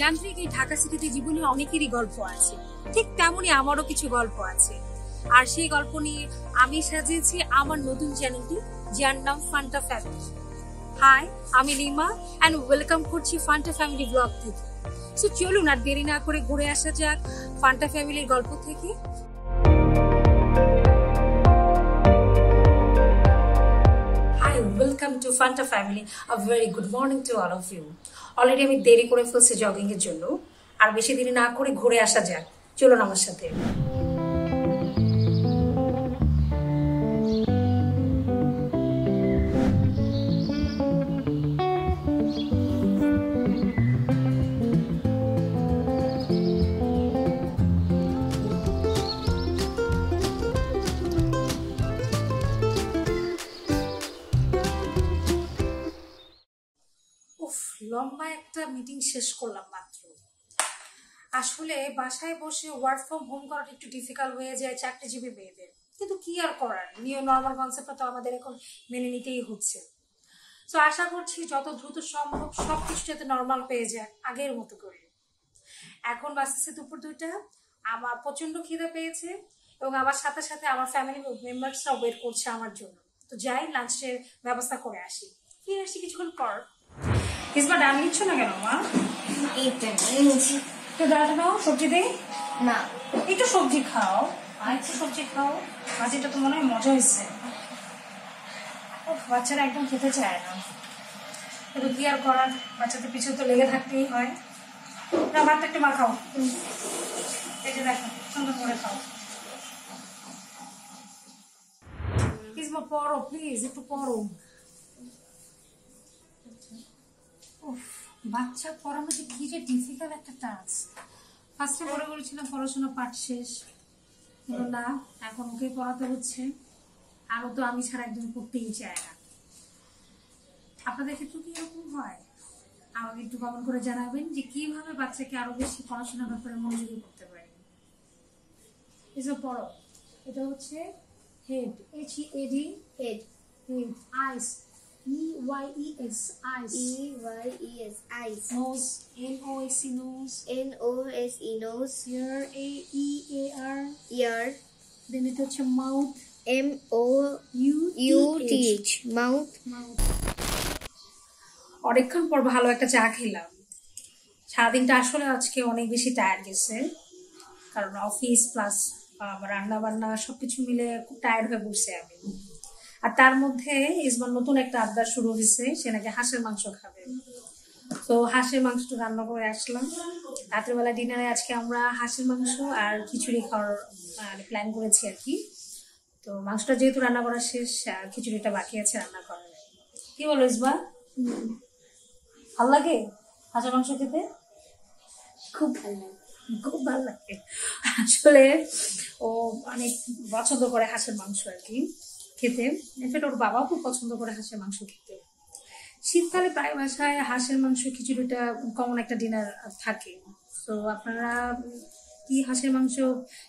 যান্ত্রিক এই ঢাকা সিটিতে জীবনে অনেকেরই গল্প আছে, ঠিক তেমনই আমারও কিছু গল্প আছে। আর সেই গল্প নিয়ে আমি সাজিয়েছি আমার নতুন চ্যানেলটি, যার নাম ফান্টা ফ্যামিলি। হাই, আমি লিমা অ্যান্ড ওয়েলকাম করছি ফান্টা ফ্যামিলি ব্লগ থেকে। সো চলুন আর দেরি না করে ঘুরে আসা যাক ফান্টা ফ্যামিলির গল্প থেকে। Hi, welcome to Fanta family, a very good morning to all of you. Already আমি দেরি করে ফেলছি জগিং এর জন্য, আর বেশি দেরি না করে ঘুরে আসা যাক, চলুন আমার সাথে। লম্বা একটা মিটিং শেষ করলাম মাত্র। আসলে বাসায় বসে ওয়ার্ক ফ্রম হোম করাটা একটু ডিফিকাল্ট হয়ে যায় চাকরিজীবী মেয়েদের, কিন্তু কি আর করার, নিউ নর্মাল কনসেপ্টটা তো আমাদের এখন মেনে নিতেই হচ্ছে। তো আশা করছি যত দ্রুত সম্ভব সব কিছু যাতে নর্মাল পেয়ে যায় আগের মতো করে। এখন বাসছে দুপুর 2টা, আমার প্রচন্ড খিদে পেয়েছে এবং আমার সাথে সাথে আমার ফ্যামিলি মেম্বারসরা ওয়েট করছে আমার জন্য। তো যাই লাঞ্চের ব্যবস্থা করে আসি, ফিরে আসি কিছুক্ষণ পর। কিসবা ডাল নিচ্ছ না কেন মা? এইটা নিচ্ছি। তো ডালটা নাও, সবজি দেই না, একটু সবজি খাও, আর একটু সবজি খাও। আজ এটা তো মনে হয় মজা হয়েছে। বাচ্চারা একদম খেতে চায় না, কিন্তু কি আর করার, বাচ্চাদের পিছু তো লেগে থাকতেই হয়। না ভাতটা একটু মা খাও, এই যে দেখো সুন্দর করে খাও। কিসবা পড়ো প্লিজ, একটু পড়ো। বাচ্চা পড়ানো যে কি যে ডিফিকাল্ট একটা টাস্ক। ফার্স্টে মনে করেছিলাম পড়াশোনা পাঠ শেষ, কিন্তু না, এখন ওকে পড়াতে হচ্ছে। আরও তো আমি ছাড়া একদম করতেই চায় না। আপনাদের ক্ষেত্রে কি এরকম হয়? আমাকে একটু কমেন্ট করে জানাবেন যে কিভাবে বাচ্চাকে আরো বেশি পড়াশোনার ব্যাপারে মনোযোগী করতে পারি। এসব পড়ো। এটা হচ্ছে head, HEAD, head, eyes, EYES, eyes, EYES, eyes, nose, NOSE, nose, NOSE, nose, ear, AEAR, ear, then it is mouth, MOUTH, mouth, mouth. অনেকক্ষণ পর ভালো একটা চা খেলাম। সারাদিনটা আসলে আজকে অনেক বেশি টায়ার্ড গেছে, কারণ অফিস প্লাস রান্না বান্না সবকিছু মিলে খুব টায়ার্ড হয়ে বসে আমি। আর তার মধ্যে ইসমান নতুন একটা আবদার শুরু হয়েছে, সে নাকি হাঁসের মাংস খাবে। তো হাঁসের মাংসটা রান্না করে আসলাম। রাত্রেবেলা ডিনারে আজকে আমরা হাঁসের মাংস আর খিচুড়ি খাওয়ার প্ল্যান করেছি আর কি। তো মাংসটা যেহেতু রান্না করা শেষ, আর খিচুড়িটা বাকি আছে রান্না করার। কি বলো ইসমান, ভালো লাগে হাঁসের মাংস খেতে? খুব ভালো লাগে, খুব ভালো লাগে। আসলে ও অনেক পছন্দ করে হাঁসের মাংস আর কি খেতে। ইনফ্যাক্ট ওর বাবাও খুব পছন্দ করে হাঁসের মাংস খেতে। শীতকালে প্রায় বাসায় হাঁসের মাংস খিচুড়িটা কমন একটা ডিনার থাকে। তো আপনারা কি হাঁসের মাংস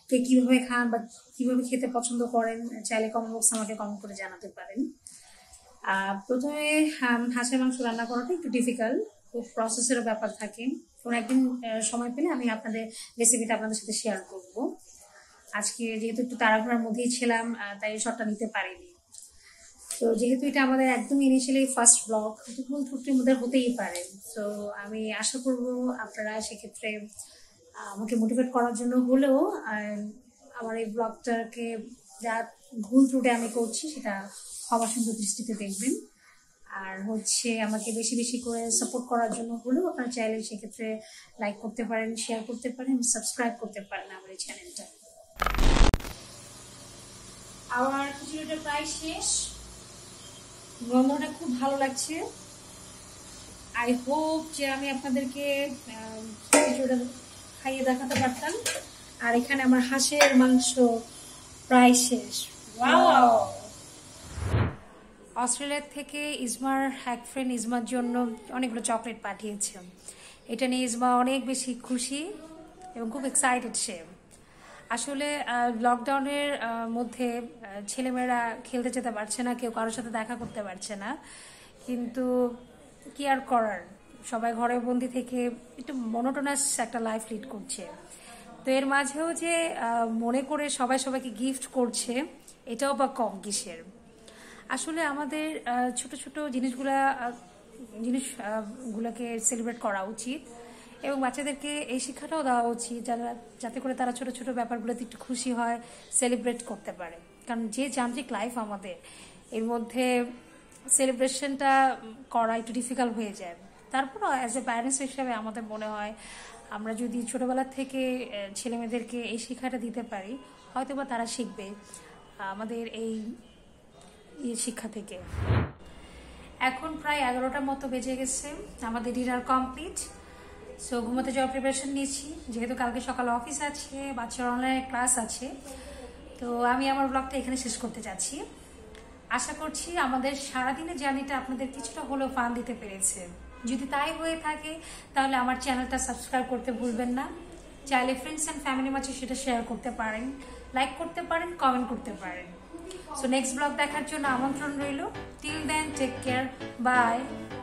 কে কীভাবে খান বা কীভাবে খেতে পছন্দ করেন, চাইলে কমেন্ট বক্স আমাকে কমেন্ট করে জানাতে পারেন। প্রথমে হাঁসের মাংস রান্না করাটা একটু ডিফিকাল্ট, খুব প্রসেসেরও ব্যাপার থাকে। কোনো একদিন সময় পেলে আমি আপনাদের রেসিপিটা আপনাদের সাথে শেয়ার করবো। আজকে যেহেতু একটু তাড়াহুড়ার মধ্যেই ছিলাম, তাই শটটা নিতে পারিনি। তো যেহেতু এটা আমাদের একদম ইনিশিয়ালি ফার্স্ট ব্লগ, ভুল ত্রুটির মধ্যে হতেই পারে। তো আমি আশা করব আপনারা সেক্ষেত্রে আমাকে মোটিভেট করার জন্য হলেও আমার এই ব্লগটাকে যা ভুল ত্রুটি আমি করছি সেটা ক্ষমা সুন্দর দৃষ্টিতে দেখবেন। আর হচ্ছে আমাকে বেশি বেশি করে সাপোর্ট করার জন্য হলেও আপনারা চাইলে সেক্ষেত্রে লাইক করতে পারেন, শেয়ার করতে পারেন, সাবস্ক্রাইব করতে পারেন আমার এই চ্যানেলটা। আমার খিচুড়িটা প্রায় শেষ, গন্ধটা খুব ভালো লাগছে। আই হোপ যে আমি আপনাদেরকে খিচুড়িটা খাইয়ে দেখাতে পারতাম। আর এখানে আমার হাঁসের মাংস প্রায় শেষ। ওয়াও! অস্ট্রেলিয়া থেকে ইজমার এক ফ্রেন্ড ইজমার জন্য অনেকগুলো চকলেট পাঠিয়েছে। এটা নিয়ে ইজমা অনেক বেশি খুশি এবং খুব এক্সাইটেড সে। আসলে লকডাউনের মধ্যে ছেলেমেয়েরা খেলতে যেতে পারছে না, কেউ কারোর সাথে দেখা করতে পারছে না, কিন্তু কি আর করার, সবাই ঘরের বন্দি থেকে একটু মনোটোনাস একটা লাইফ লিড করছে। তো এর মাঝেও যে মনে করে সবাই সবাইকে গিফট করছে, এটাও বা কম কিসের। আসলে আমাদের ছোট ছোট জিনিসগুলোকে সেলিব্রেট করা উচিত এবং বাচ্চাদেরকে এই শিক্ষাটাও দেওয়া উচিত যাতে করে তারা ছোট ছোট ব্যাপারগুলোতে একটু খুশি হয়, সেলিব্রেট করতে পারে। কারণ যে যান্ত্রিক লাইফ আমাদের, এর মধ্যে সেলিব্রেশনটা করা একটু ডিফিকাল্ট হয়ে যায়। তারপরও অ্যাজ এ প্যারেন্টস হিসাবে আমাদের মনে হয় আমরা যদি ছোটোবেলা থেকে ছেলেমেয়েদেরকে এই শিক্ষাটা দিতে পারি, হয়তো বা তারা শিখবে আমাদের এই শিক্ষা থেকে। এখন প্রায় 11টার মতো বেজে গেছে, আমাদের ডিনার কমপ্লিট। সো ঘুমোতে যাওয়ার প্রিপারেশন নিয়েছি, যেহেতু কালকে সকালে অফিস আছে, বাচ্চার অনলাইন ক্লাস আছে। তো আমি আমার ব্লগটা এখানে শেষ করতে যাচ্ছি। আশা করছি আমাদের সারাদিনের জার্নিটা আপনাদের কিছুটা হলেও ফান দিতে পেরেছে। যদি তাই হয়ে থাকে তাহলে আমার চ্যানেলটা সাবস্ক্রাইব করতে ভুলবেন না। চাইলে ফ্রেন্ডস অ্যান্ড ফ্যামিলির মাঝে সেটা শেয়ার করতে পারেন, লাইক করতে পারেন, কমেন্ট করতে পারেন। সো নেক্সট ব্লগ দেখার জন্য আমন্ত্রণ রইল। Till then, take care, by.